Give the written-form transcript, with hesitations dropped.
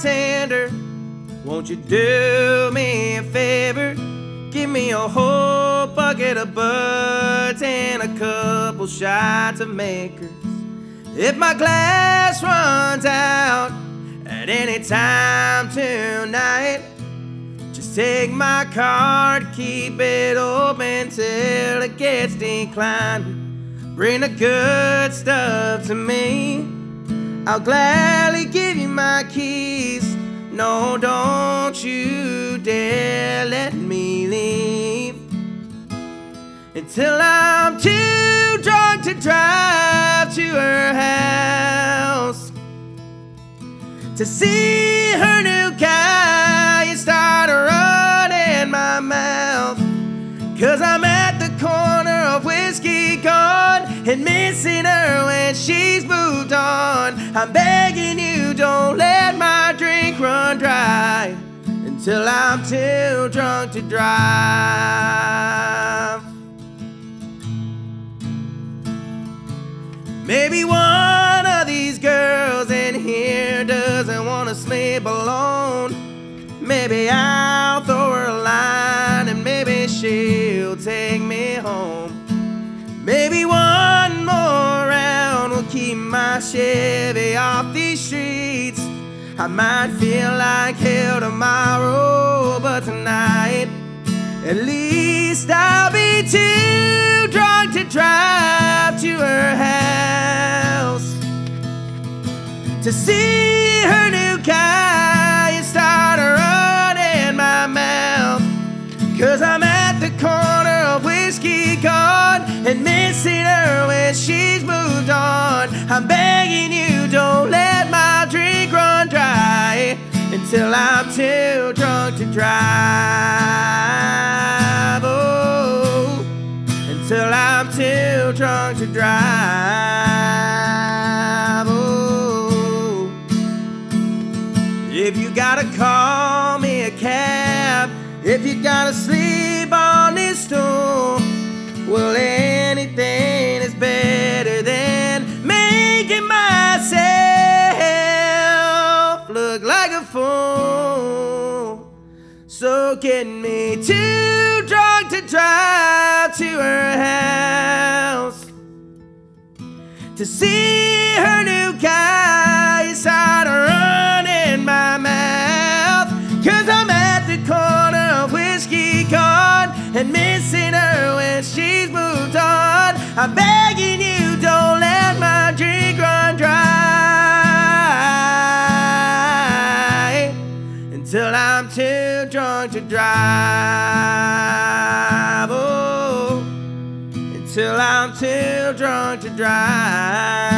tender, won't you do me a favor? Give me a whole bucket of buds and a couple shots of Makers. If my glass runs out at any time tonight, just take my card, keep it open till it gets declined. Bring the good stuff to me, I'll gladly give you my keys. No, don't you dare let me leave until I'm too drunk to drive to her house, to see her new car. You start running my mouth, 'cause I'm at the corner of Whiskey Gone and missing her when she's moved on. I'm begging you, don't let my drink run dry until I'm too drunk to drive. Maybe one of these girls in here doesn't want to sleep alone. Maybe I'll throw her a line and maybe she'll take me home. Maybe one more round will keep my Chevy off these streets. I might feel like hell tomorrow, but tonight at least I'll be too drunk to drive to her house, to see her new car. You start running my mouth, 'cause I'm at the corner of Whiskey Gone and missing her when she's moved on. I'm begging you, don't let my drink run dry until I'm too drunk to drive. Oh, until I'm too drunk to drive. Oh, if you gotta call me a cab, if you gotta sleep on this stool, well, anything is better than making myself look like a fool. So get me too drunk to drive to her house, to see her new car. You start running my mouth, 'cause I'm at the corner of Whiskey Gone and missing her when she moved on. I'm begging you, don't let my drink run dry until I'm too drunk to drive. Oh, until I'm too drunk to drive.